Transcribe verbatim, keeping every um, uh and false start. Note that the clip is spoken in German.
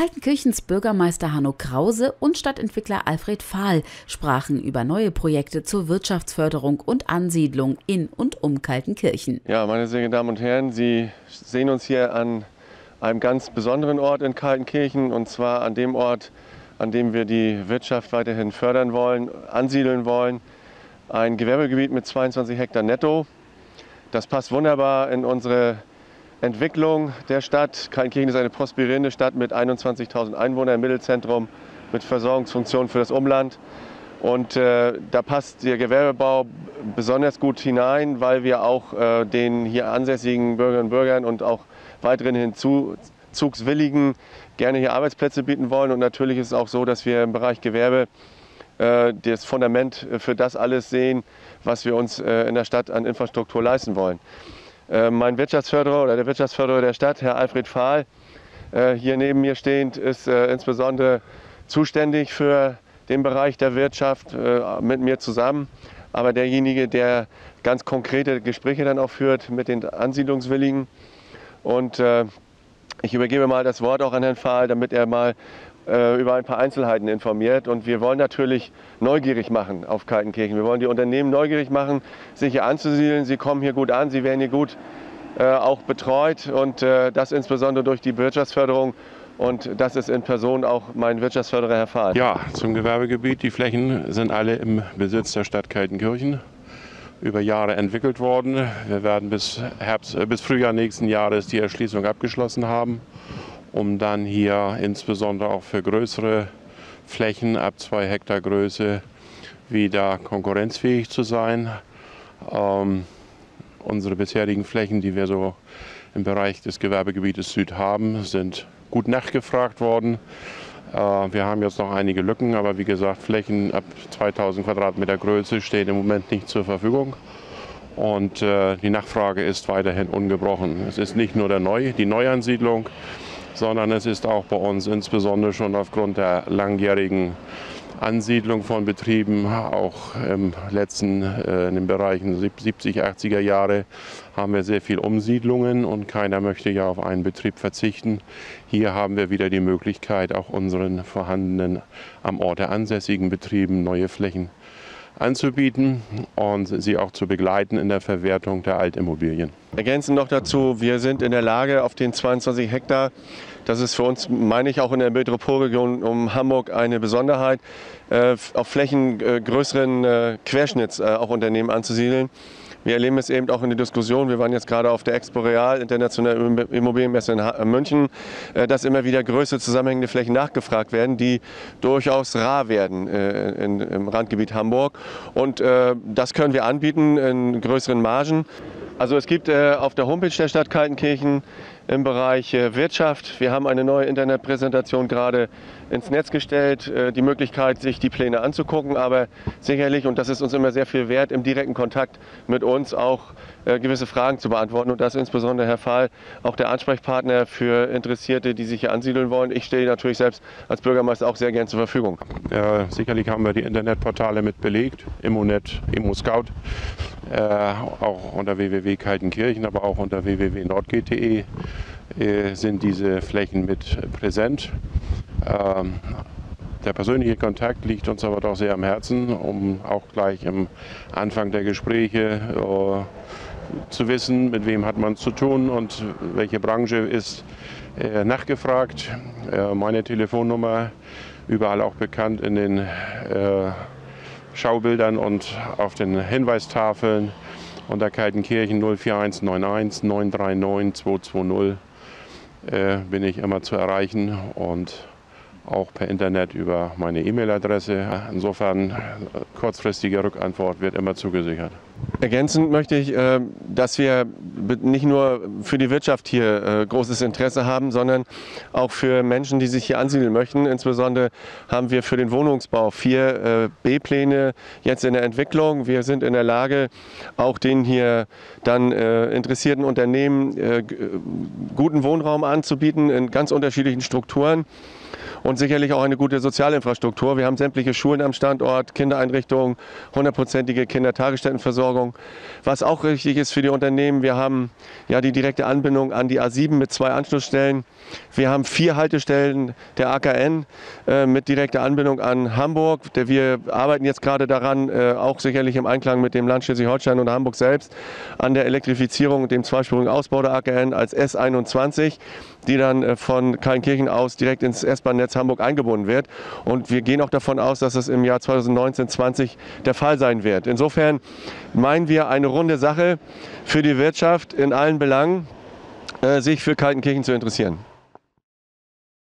Kaltenkirchens Bürgermeister Hanno Krause und Stadtentwickler Alfred Pfahl sprachen über neue Projekte zur Wirtschaftsförderung und Ansiedlung in und um Kaltenkirchen. Ja, meine sehr geehrten Damen und Herren, Sie sehen uns hier an einem ganz besonderen Ort in Kaltenkirchen, und zwar an dem Ort, an dem wir die Wirtschaft weiterhin fördern wollen, ansiedeln wollen. Ein Gewerbegebiet mit zweiundzwanzig Hektar netto. Das passt wunderbar in unsere Entwicklung der Stadt. Kaltenkirchen ist eine prosperierende Stadt mit einundzwanzigtausend Einwohnern im Mittelzentrum, mit Versorgungsfunktionen für das Umland. Und äh, da passt der Gewerbebau besonders gut hinein, weil wir auch äh, den hier ansässigen Bürgerinnen und Bürgern und auch weiteren Hinzuzugswilligen gerne hier Arbeitsplätze bieten wollen. Und natürlich ist es auch so, dass wir im Bereich Gewerbe äh, das Fundament für das alles sehen, was wir uns äh, in der Stadt an Infrastruktur leisten wollen. Äh, mein Wirtschaftsförderer oder der Wirtschaftsförderer der Stadt, Herr Alfred Pfahl, äh, hier neben mir stehend, ist äh, insbesondere zuständig für den Bereich der Wirtschaft äh, mit mir zusammen. Aber derjenige, der ganz konkrete Gespräche dann auch führt mit den Ansiedlungswilligen. Und äh, ich übergebe mal das Wort auch an Herrn Pfahl, damit er mal äh, über ein paar Einzelheiten informiert. Und wir wollen natürlich neugierig machen auf Kaltenkirchen. Wir wollen die Unternehmen neugierig machen, sich hier anzusiedeln. Sie kommen hier gut an, sie werden hier gut äh, auch betreut. Und äh, das insbesondere durch die Wirtschaftsförderung. Und das ist in Person auch mein Wirtschaftsförderer, Herr Pfahl. Ja, zum Gewerbegebiet. Die Flächen sind alle im Besitz der Stadt Kaltenkirchen über Jahre entwickelt worden. Wir werden bis, Herbst, bis Frühjahr nächsten Jahres die Erschließung abgeschlossen haben, um dann hier insbesondere auch für größere Flächen ab zwei Hektar Größe wieder konkurrenzfähig zu sein. Ähm, unsere bisherigen Flächen, die wir so im Bereich des Gewerbegebietes Süd haben, sind gut nachgefragt worden. Wir haben jetzt noch einige Lücken, aber wie gesagt, Flächen ab zweitausend Quadratmeter Größe stehen im Moment nicht zur Verfügung. Und die Nachfrage ist weiterhin ungebrochen. Es ist nicht nur der Neu, die Neuansiedlung, sondern es ist auch bei uns insbesondere schon aufgrund der langjährigen Ansiedlung von Betrieben, auch im letzten, in den Bereichen siebziger, achtziger Jahre, haben wir sehr viel Umsiedlungen und keiner möchte ja auf einen Betrieb verzichten. Hier haben wir wieder die Möglichkeit, auch unseren vorhandenen, am Ort der ansässigen Betrieben neue Flächen anzubieten und sie auch zu begleiten in der Verwertung der Altimmobilien. Ergänzend noch dazu, wir sind in der Lage, auf den zweiundzwanzig Hektar, das ist für uns, meine ich, auch in der Metropolregion um Hamburg eine Besonderheit, auf Flächen größeren Querschnitts auch Unternehmen anzusiedeln. Wir erleben es eben auch in der Diskussion, wir waren jetzt gerade auf der Expo Real, internationale Immobilienmesse in München, dass immer wieder größere zusammenhängende Flächen nachgefragt werden, die durchaus rar werden im Randgebiet Hamburg. Und das können wir anbieten in größeren Margen. Also es gibt auf der Homepage der Stadt Kaltenkirchen im Bereich Wirtschaft, wir haben eine neue Internetpräsentation gerade ins Netz gestellt, die Möglichkeit, sich die Pläne anzugucken, aber sicherlich, und das ist uns immer sehr viel wert, im direkten Kontakt mit uns auch gewisse Fragen zu beantworten, und das ist insbesondere Herr Pfahl auch der Ansprechpartner für Interessierte, die sich hier ansiedeln wollen. Ich stehe natürlich selbst als Bürgermeister auch sehr gern zur Verfügung. Äh, sicherlich haben wir die Internetportale mit belegt, Immonet, ImmoScout, äh, auch unter w w w punkt kaltenkirchen, aber auch unter w w w punkt nordg punkt de äh, sind diese Flächen mit präsent. Ähm, der persönliche Kontakt liegt uns aber doch sehr am Herzen, um auch gleich am Anfang der Gespräche äh, zu wissen, mit wem hat man zu tun und welche Branche ist äh, nachgefragt. Äh, meine Telefonnummer, überall auch bekannt in den äh, Schaubildern und auf den Hinweistafeln unter Kaltenkirchen null vier eins neun eins neun drei neun zwei zwei null äh, bin ich immer zu erreichen und auch per Internet über meine E-Mail-Adresse. Insofern, kurzfristige Rückantwort wird immer zugesichert. Ergänzend möchte ich, dass wir nicht nur für die Wirtschaft hier großes Interesse haben, sondern auch für Menschen, die sich hier ansiedeln möchten. Insbesondere haben wir für den Wohnungsbau vier B-Pläne jetzt in der Entwicklung. Wir sind in der Lage, auch den hier dann interessierten Unternehmen guten Wohnraum anzubieten in ganz unterschiedlichen Strukturen. und sicherlich auch eine gute Sozialinfrastruktur. Wir haben sämtliche Schulen am Standort, Kindereinrichtungen, hundertprozentige Kindertagesstättenversorgung. Was auch richtig ist für die Unternehmen, wir haben ja die direkte Anbindung an die A sieben mit zwei Anschlussstellen. Wir haben vier Haltestellen der A K N äh, mit direkter Anbindung an Hamburg. Wir arbeiten jetzt gerade daran, äh, auch sicherlich im Einklang mit dem Land Schleswig-Holstein und Hamburg selbst, an der Elektrifizierung und dem zweispurigen Ausbau der A K N als S einundzwanzig, die dann von Kaltenkirchen aus direkt ins S-Bahn-Netz Hamburg eingebunden wird. Und wir gehen auch davon aus, dass das im Jahr zweitausendneunzehn zwanzig der Fall sein wird. Insofern meinen wir, eine runde Sache für die Wirtschaft in allen Belangen, sich für Kaltenkirchen zu interessieren.